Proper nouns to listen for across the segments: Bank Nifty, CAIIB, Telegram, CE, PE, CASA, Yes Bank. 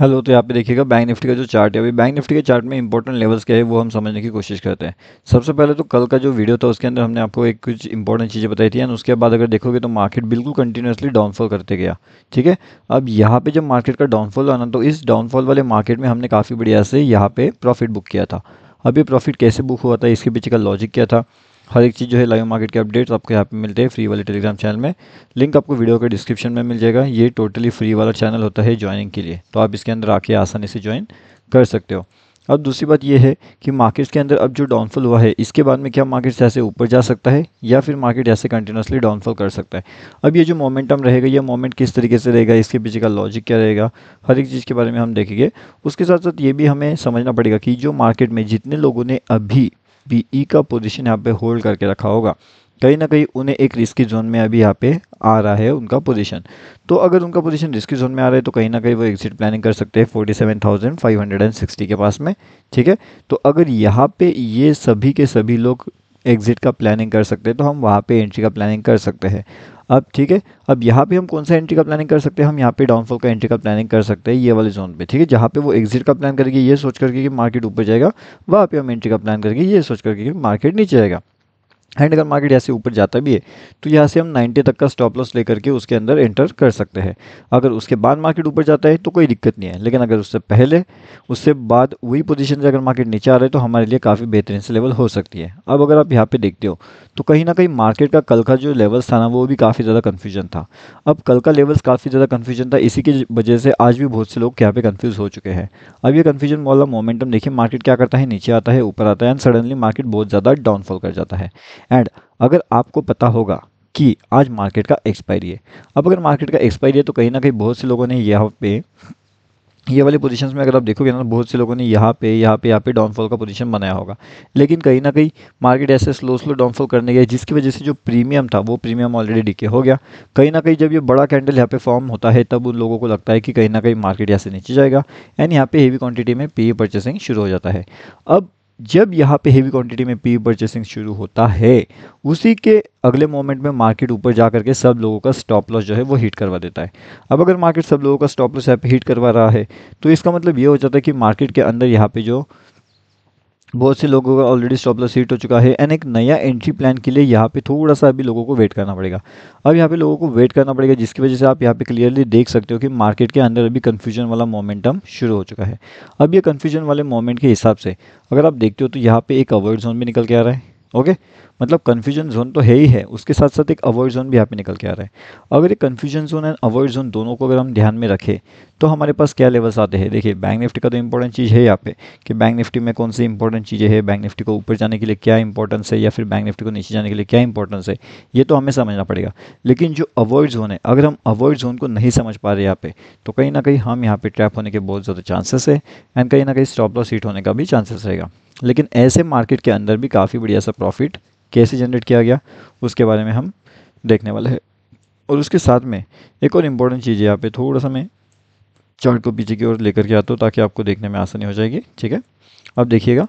Hello. तो यहाँ पे देखिएगा बैंक निफ्टी का जो चार्ट है, अभी बैंक निफ्टी के चार्ट में इंपॉर्टेंट लेवल्स क्या है वो हम समझने की कोशिश करते हैं। सबसे पहले तो कल का जो वीडियो था उसके अंदर हमने आपको एक कुछ इंपॉर्टेंट चीज़ें बताई थी एंड उसके बाद अगर देखोगे तो मार्केट बिल्कुल कंटिन्यूसली डाउनफॉल करते गया, ठीक है। अब यहाँ पर जब मार्केट का डाउनफॉल आना तो इस डाउनफॉल वाले मार्केट में हमने काफ़ी बढ़िया से यहाँ पर प्रॉफिट बुक किया था। अब ये प्रॉफिट कैसे बुक हुआ था, इसके पीछे का लॉजिक क्या था, हर एक चीज़ जो है लाइव मार्केट के अपडेट्स आपको यहाँ पे मिलते हैं फ्री वाले टेलीग्राम चैनल में। लिंक आपको वीडियो के डिस्क्रिप्शन में मिल जाएगा। ये टोटली फ्री वाला चैनल होता है ज्वाइनिंग के लिए, तो आप इसके अंदर आके आसानी से ज्वाइन कर सकते हो। अब दूसरी बात यह है कि मार्केट्स के अंदर अब जो डाउनफॉल हुआ है इसके बाद में क्या मार्केट्स ऐसे ऊपर जा सकता है या फिर मार्केट ऐसे कंटिन्यूसली डाउनफॉल कर सकता है। अब ये जो मोमेंटम रहेगा, ये मोमेंट किस तरीके से रहेगा, इसके पीछे का लॉजिक क्या रहेगा, हर एक चीज़ के बारे में हम देखेंगे। उसके साथ साथ ये भी हमें समझना पड़ेगा कि जो मार्केट में जितने लोगों ने अभी PE का पोजीशन यहाँ पे होल्ड करके रखा होगा, कहीं ना कहीं उन्हें एक रिस्की जोन में अभी यहाँ पे आ रहा है उनका पोजीशन। तो अगर उनका पोजीशन रिस्की जोन में आ रहा है तो कहीं ना कहीं वो एग्जिट प्लानिंग कर सकते हैं 47,560 के पास में, ठीक है। तो अगर यहाँ पे ये सभी के सभी लोग एग्जिट का प्लानिंग कर सकते हैं तो हम वहाँ पे एंट्री का प्लानिंग कर सकते हैं। अब ठीक है, अब यहाँ पे हम कौन सा एंट्री का प्लानिंग कर सकते हैं, हम यहाँ पे डाउनफॉल का एंट्री का प्लानिंग कर सकते हैं ये वाले जोन पे, ठीक है। जहाँ पे वो एग्जिट का प्लान करके ये सोच करके कि मार्केट ऊपर जाएगा, वहाँ पे हम एंट्री का प्लान करके ये सोच करके कि मार्केट नीचे जाएगा। एंड अगर मार्केट यहाँ से ऊपर जाता भी है तो यहाँ से हम 90 तक का स्टॉप लॉस लेकर के उसके अंदर एंटर कर सकते हैं। अगर उसके बाद मार्केट ऊपर जाता है तो कोई दिक्कत नहीं है, लेकिन अगर उससे पहले उससे बाद वही पोजीशन से अगर मार्केट नीचे आ रहा है तो हमारे लिए काफ़ी बेहतरीन से लेवल हो सकती है। अब अगर आप यहाँ पे देखते हो तो कहीं ना कहीं मार्केट का कल का जो लेवल्स था ना वो भी काफ़ी ज़्यादा कन्फ्यूजन था। अब कल का लेवल्स काफ़ी ज़्यादा कन्फ्यूजन था, इसी की वजह से आज भी बहुत से लोग यहाँ पे कन्फ्यूज़ हो चुके हैं। अब ये कन्फ्यूजन वाला मोमेंटम देखिए, मार्केट क्या करता है, नीचे आता है, ऊपर आता है एंड सडनली मार्केट बहुत ज़्यादा डाउनफॉल कर जाता है। एंड अगर आपको पता होगा कि आज मार्केट का एक्सपायरी है, अब अगर मार्केट का एक्सपायरी है तो कहीं ना कहीं बहुत से लोगों ने यहाँ पे ये वाले पोजीशंस में अगर आप देखोगे ना, बहुत से लोगों ने यहाँ पे डाउनफॉल का पोजीशन बनाया होगा, लेकिन कहीं ना कहीं मार्केट ऐसे स्लो डाउनफॉल करने गया जिसकी वजह से जो प्रीमियम था वो प्रीमियम ऑलरेडी डिके हो गया। कहीं ना कहीं जब ये बड़ा कैंडल यहाँ पे फॉर्म होता है तब उन लोगों को लगता है कि कहीं ना कहीं मार्केट यहाँ से नीचे जाएगा एंड यहाँ पे हेवी क्वान्टिटी में PE परचेसिंग शुरू हो जाता है। अब जब यहाँ पे हेवी क्वांटिटी में PE परचेसिंग शुरू होता है उसी के अगले मोमेंट में मार्केट ऊपर जा करके सब लोगों का स्टॉप लॉस जो है वो हिट करवा देता है। अब अगर मार्केट सब लोगों का स्टॉप लॉस यहाँ पे हिट करवा रहा है तो इसका मतलब ये हो जाता है कि मार्केट के अंदर यहाँ पे जो बहुत से लोगों का ऑलरेडी स्टॉप लॉस हिट हो चुका है एंड एक नया एंट्री प्लान के लिए यहाँ पे थोड़ा सा अभी लोगों को वेट करना पड़ेगा। अब यहाँ पे लोगों को वेट करना पड़ेगा जिसकी वजह से आप यहाँ पे क्लियरली देख सकते हो कि मार्केट के अंदर अभी कन्फ्यूजन वाला मोमेंटम शुरू हो चुका है। अब ये कन्फ्यूजन वाले मोमेंट के हिसाब से अगर आप देखते हो तो यहाँ पे एक अवॉइड जोन भी निकल के आ रहा है, ओके। मतलब कन्फ्यूजन जोन तो है ही है, उसके साथ साथ एक अवॉइड जोन भी यहाँ पे निकल के आ रहा है। अगर एक confusion zone and avoid zone दोनों को अगर हम ध्यान में रखें तो हमारे पास क्या लेवल्स आते हैं। देखिए बैंक निफ्टी का तो इंपॉर्टेंट चीज़ है यहाँ पे कि बैंक निफ्टी में कौन सी इंपॉर्टेंट चीज़ें हैं, बैंक निफ्टी को ऊपर जाने के लिए क्या इंपॉर्टेंस है या फिर बैंक निफ्टी को नीचे जाने के लिए क्या इंपॉर्टेंस है, ये तो हमें समझना पड़ेगा। लेकिन जो अवॉइड जोन है, अगर हम अवॉइड जोन को नहीं समझ पा रहे यहाँ पे तो कहीं ना कहीं हम यहाँ पे ट्रैप होने के बहुत ज़्यादा चांसेस है एंड कहीं ना कहीं स्टॉप लॉस हिट होने का भी चांसेस रहेगा। लेकिन ऐसे मार्केट के अंदर भी काफ़ी बढ़िया सा प्रॉफिट कैसे जनरेट किया गया उसके बारे में हम देखने वाले हैं। और उसके साथ में एक और इम्पॉर्टेंट चीज़ है, यहाँ पे थोड़ा सा मैं चार्ट को पीछे की ओर लेकर के आता हूँ ताकि आपको देखने में आसानी हो जाएगी, ठीक है। अब देखिएगा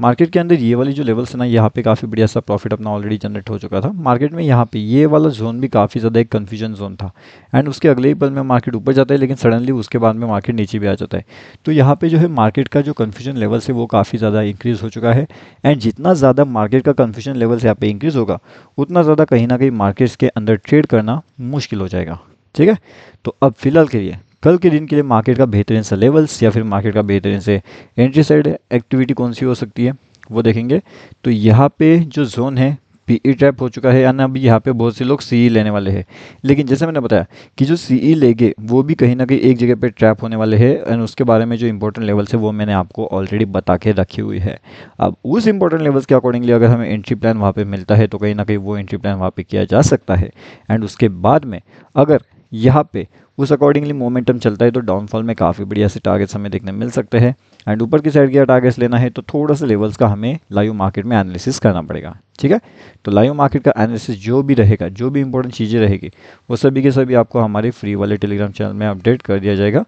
मार्केट के अंदर ये वाली जो लेवल्स है ना, यहाँ पे काफ़ी बढ़िया सा प्रॉफिट अपना ऑलरेडी जनरेट हो चुका था। मार्केट में यहाँ पे ये वाला जोन भी काफ़ी ज़्यादा एक कन्फ्यूजन जोन था एंड उसके अगले ही पल में मार्केट ऊपर जाता है लेकिन सडनली उसके बाद में मार्केट नीचे भी आ जाता है। तो यहाँ पे जो है मार्केट का जो कन्फ्यूजन लेवल्स है वो काफ़ी ज़्यादा इंक्रीज़ हो चुका है एंड जितना ज़्यादा मार्केट का कन्फ्यूजन लेवल्स यहाँ पर इंक्रीज़ होगा उतना ज़्यादा कहीं ना कहीं मार्केट्स के अंदर ट्रेड करना मुश्किल हो जाएगा, ठीक है। तो अब फिलहाल के लिए कल के दिन के लिए मार्केट का बेहतरीन से लेवल्स या फिर मार्केट का बेहतरीन से एंट्री साइड एक्टिविटी कौन सी हो सकती है वो देखेंगे। तो यहाँ पे जो जोन है PE ट्रैप हो चुका है यानी अभी यहाँ पे बहुत से लोग CE लेने वाले हैं, लेकिन जैसे मैंने बताया कि जो CE लेंगे वो भी कहीं ना कहीं एक जगह पे ट्रैप होने वाले हैं एंड उसके बारे में जो इंपॉर्टेंट लेवल्स है वो मैंने आपको ऑलरेडी बता के रखी हुई है। अब उस इंपॉर्टेंट लेवल्स के अकॉर्डिंगली अगर हमें एंट्री प्लान वहाँ पर मिलता है तो कहीं ना कहीं वो एंट्री प्लान वहाँ पर किया जा सकता है एंड उसके बाद में अगर यहाँ पे उस अकॉर्डिंगली मोमेंटम चलता है तो डाउनफॉल में काफ़ी बढ़िया से टारगेट्स हमें देखने मिल सकते हैं एंड ऊपर की साइड के टारगेट्स लेना है तो थोड़ा सा लेवल्स का हमें लाइव मार्केट में एनालिसिस करना पड़ेगा, ठीक है। तो लाइव मार्केट का एनालिसिस जो भी रहेगा, जो भी इंपॉर्टेंट चीज़ें रहेगी वो सभी के सभी आपको हमारे फ्री वाले टेलीग्राम चैनल में अपडेट कर दिया जाएगा।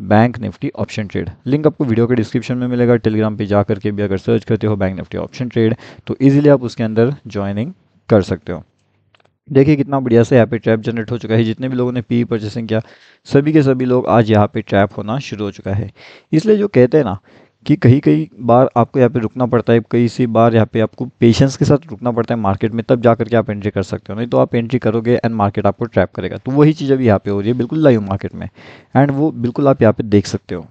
Bank Nifty option trade link आपको वीडियो के डिस्क्रिप्शन में मिलेगा। टेलीग्राम पर जा करके भी अगर सर्च करते हो बैंक निफ्टी ऑप्शन ट्रेड तो ईजिली आप उसके अंदर ज्वाइनिंग कर सकते हो। देखिए कितना बढ़िया से यहाँ पे ट्रैप जनरेट हो चुका है। जितने भी लोगों ने पी परचेसिंग किया सभी के सभी लोग आज यहाँ पे ट्रैप होना शुरू हो चुका है। इसलिए जो कहते हैं ना कि कहीं कहीं बार आपको यहाँ पे रुकना पड़ता है, कई सी बार यहाँ पे आपको पेशेंस के साथ रुकना पड़ता है मार्केट में, तब जा करके आप एंट्री कर सकते हो। नहीं तो आप एंट्री करोगे एंड मार्केट आपको ट्रैप करेगा। तो वही चीज़ अभी यहाँ पे हो रही है बिल्कुल लाइव मार्केट में, एंड वो बिल्कुल आप यहाँ पे देख सकते हो।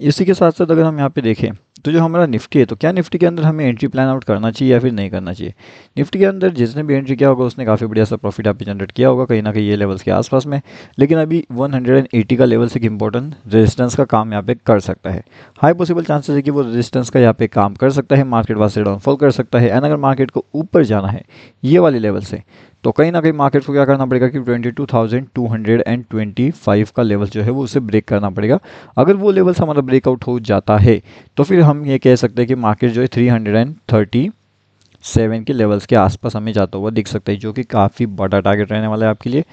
इसी के साथ साथ अगर हम यहाँ पे देखें तो जो हमारा निफ्टी है, तो क्या निफ्टी के अंदर हमें एंट्री प्लान आउट करना चाहिए या फिर नहीं करना चाहिए। निफ्टी के अंदर जिसने भी एंट्री किया होगा उसने काफ़ी बढ़िया सा प्रॉफिट आप जनरेट किया होगा कहीं ना कहीं ये लेवल्स के आसपास में। लेकिन अभी 180 का लेवल्स एक इंपॉर्टेंट रेजिस्टेंस का काम यहाँ पे कर सकता है। हाई पॉसिबल चांसेस है कि वो रेजिस्टेंस का यहाँ पे काम कर सकता है, मार्केट वहाँ से डाउनफॉल कर सकता है। एंड अगर मार्केट को ऊपर जाना है ये वाले लेवल से, तो कहीं ना कहीं मार्केट को क्या करना पड़ेगा कि 22,225 का लेवल जो है वो उसे ब्रेक करना पड़ेगा। अगर वो लेवल्स हमारा ब्रेकआउट हो जाता है तो फिर हम ये कह सकते हैं कि मार्केट जो है 337 के लेवल्स के आसपास हमें जाता हुआ दिख सकता है, जो कि काफ़ी बड़ा टारगेट रहने वाला है आपके लिए।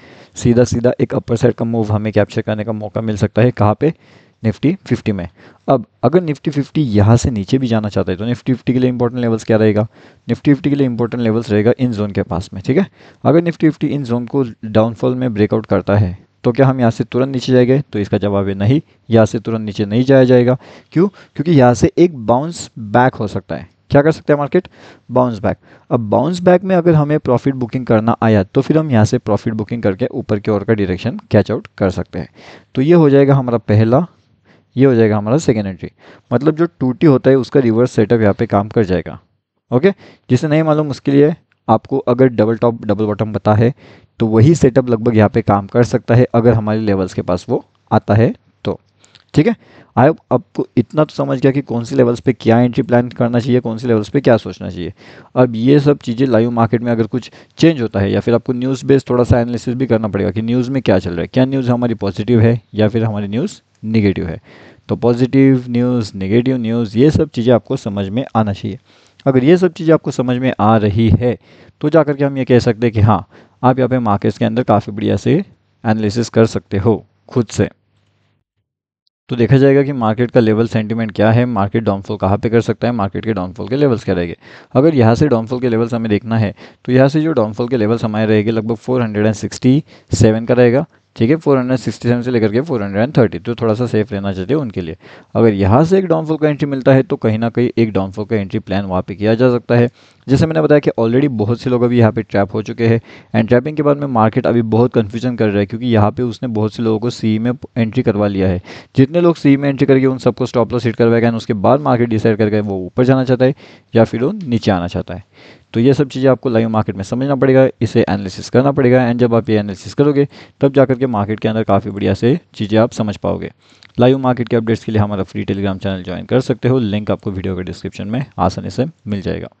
सीधा सीधा एक अपर साइड का मूव हमें कैप्चर करने का मौका मिल सकता है, कहाँ पे निफ्टी 50 में। अब अगर निफ्टी 50 यहाँ से नीचे भी जाना चाहता है तो निफ्टी 50 के लिए इंपॉर्टेंट लेवल्स क्या रहेगा, निफ्टी 50 के लिए इंपॉर्टेंट लेवल्स रहेगा इन जोन के पास में, ठीक है। अगर निफ्टी 50 इन जोन को डाउनफॉल में ब्रेकआउट करता है तो क्या हम यहाँ से तुरंत नीचे जाएंगे? तो इसका जवाब है नहीं, यहाँ से तुरंत नीचे नहीं जाया जाएगा। क्यों? क्योंकि यहाँ से एक बाउंस बैक हो सकता है। क्या कर सकता है मार्केट? Bounce back. अब बाउंस बैक में अगर हमें प्रॉफिट बुकिंग करना आया तो फिर हम यहाँ से प्रॉफिट बुकिंग करके ऊपर की ओर का डायरेक्शन कैच आउट कर सकते हैं। तो ये हो जाएगा हमारा पहला, ये हो जाएगा हमारा सेकेंड एंट्री। मतलब जो टूटी होता है उसका रिवर्स सेटअप यहाँ पे काम कर जाएगा। ओके, जिसे नहीं मालूम उसके लिए आपको अगर डबल टॉप डबल बॉटम पता है तो वही सेटअप लगभग यहाँ पे काम कर सकता है अगर हमारे लेवल्स के पास वो आता है तो, ठीक है। आई होप आपको इतना तो समझ गया कि कौन सी लेवल्स पे क्या एंट्री प्लान करना चाहिए, कौन सी लेवल्स पे क्या सोचना चाहिए। अब ये सब चीज़ें लाइव मार्केट में अगर कुछ चेंज होता है या फिर आपको न्यूज़ बेस्ड थोड़ा सा एनालिसिस भी करना पड़ेगा कि न्यूज़ में क्या चल रहा है, क्या न्यूज़ हमारी पॉजिटिव है या फिर हमारी न्यूज़ निगेटिव है। तो पॉजिटिव न्यूज़, निगेटिव न्यूज़, ये सब चीज़ें आपको समझ में आना चाहिए। अगर ये सब चीज़ें आपको समझ में आ रही है तो जा करके हम ये कह सकते हैं कि हाँ, आप यहाँ पे मार्केट्स के अंदर काफ़ी बढ़िया से एनालिसिस कर सकते हो खुद से। तो देखा जाएगा कि मार्केट का लेवल सेंटीमेंट क्या है, मार्केट डाउनफॉल कहाँ पे कर सकता है, मार्केट के डाउनफॉल के लेवल्स क्या रहेंगे। अगर यहाँ से डाउनफॉल के लेवल्स हमें देखना है तो यहाँ से जो डाउनफॉल के लेवल्स हमारे रहेंगे लगभग 467 का रहेगा, ठीक है। 467 से लेकर के 430, तो थोड़ा सा सेफ रहना चाहते हो उनके लिए। अगर यहाँ से एक डाउनफॉल का एंट्री मिलता है तो कहीं ना कहीं एक डाउनफॉल का एंट्री प्लान वहाँ पे किया जा सकता है। जैसे मैंने बताया कि ऑलरेडी बहुत से लोग अभी यहाँ पे ट्रैप हो चुके हैं, एंड ट्रैपिंग के बाद में मार्केट अभी बहुत कन्फ्यूजन कर रहा है क्योंकि यहाँ पे उसने बहुत से लोगों को सी में एंट्री करवा लिया है। जितने लोग सी में एंट्री करके उन सबको स्टॉप लॉस हिट करवाएगा, एंड उसके बाद मार्केट डिसाइड करके वो ऊपर जाना चाहता है या फिर वो नीचे आना चाहता है। तो ये सब चीज़ें आपको लाइव मार्केट में समझना पड़ेगा, इसे एनालिसिस करना पड़ेगा। एंड जब आप ये एनालिसिस करोगे तब जा करके मार्केट के अंदर काफ़ी बढ़िया से चीज़ें आप समझ पाओगे। लाइव मार्केट के अपडेट्स के लिए हमारा फ्री टेलीग्राम चैनल ज्वाइन कर सकते हो, लिंक आपको वीडियो के डिस्क्रिप्शन में आसानी से मिल जाएगा।